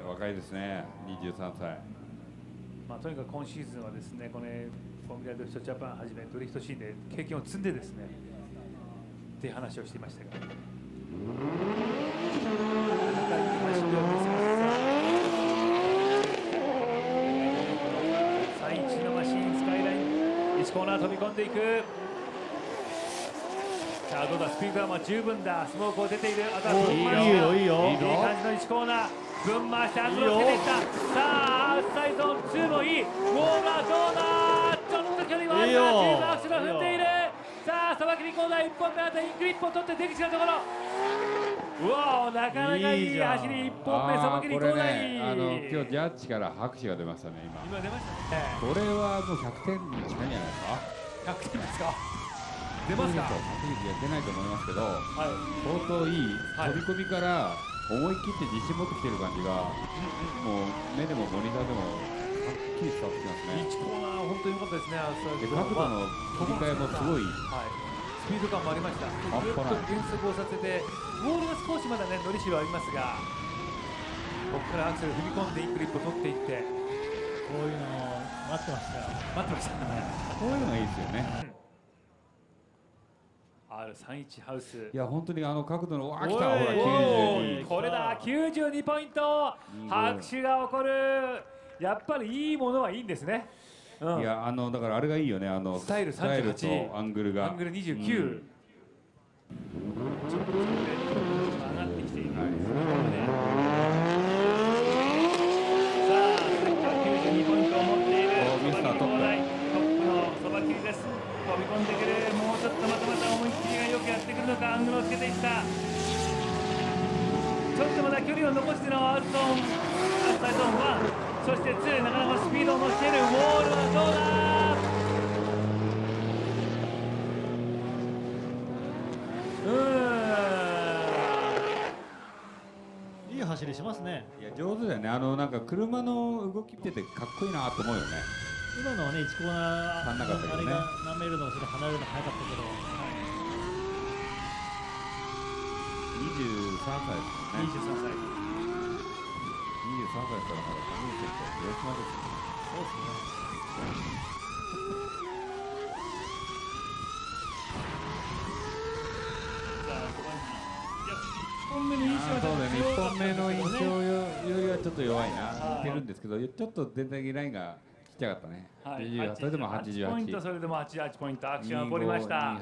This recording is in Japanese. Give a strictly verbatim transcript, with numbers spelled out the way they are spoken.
若いですね、にじゅうさんさい。まあ、とにかく今シーズンはですね、このフォーミュラドリフトジャパンはじめドリフトシーンで経験を積んでですね、っていう話をしていましたが。さあ、いちのマシンスカイライン、いちコーナー飛び込んでいく。さあどうだ、スピードは十分だ、スモークを出ている、あとは分回していいよ、いいよ、いい感じのいちコーナー、分回してアウトローしてきた、さあアウトサイドにもいい、ウォーマーどうだ、ちょっと距離はあった、チームアクションを踏んでいる、さあさばきにコーナーいっぽんめ、あとイングいっぽん取って出口のところ、うわー、なかなかいい走り、いっぽんめ、さばきにコーナーいい、あの今日ジャッジから拍手が出ましたね、今、今出ましたね、これはもうひゃくてんに近いんじゃないですか、ひゃくてんですか。出ますか？出ないと思いますけど、相当いい飛び込みから思い切って自信持ってきてる感じが、もう目でもモニターでもはっきり伝わってきますね。いちコーナー本当に良かったですね。角度の切り替えもすごい、スピード感もありました。ずっと減速をさせて、ボールが少しまだね乗りしはありますが、ここからアクセル踏み込んでインクリップを取っていって、こういうの待ってましたよ。待ってました。こういうのがいいですよね。アールさんじゅういち ハウス、いや本当にあの角度のわー来た、ほらきゅうじゅうに、これだきゅうじゅうにポイント、拍手が起こる、やっぱりいいものはいいんですね。うん、いやあのだからあれがいいよね、あのスタイルさんじゅうはちとアングルがアングルにじゅうきゅう、うん、ちょっと上がってきている、はい、さあ鈴木はきゅうじゅうにポイントを持っている、ミスタートップ、トップのそば切りです。飛び込んでくる、もうちょっとまたまた思い切りがよくやってくるのか、アングルをつけていった、ちょっとまだ距離を残してのアウトゾーン、アウトサイドゾーンいち、そしてに、なかなかスピードを乗せている、ウォールはどうだ、うーん、いい走りしますね。いや上手だよね、あのなんか車の動き見ててかっこいいなと思うよね。今のはね、いちコーナー、あれがなめるの、それ離れるの早かったけど、にじゅうさんさいですね、にじゅうさんさい、にじゅうさんさいからまだ初めて来た、広島ですね、そうですね、さあ、いっぽんめの印象よりはちょっと弱いな、いけるんですけど、ちょっと全体的ラインが。きたかったね。はい。それでもはちじゅうはちポイント、それでもはちじゅうはちポイント、アクションが起こりました。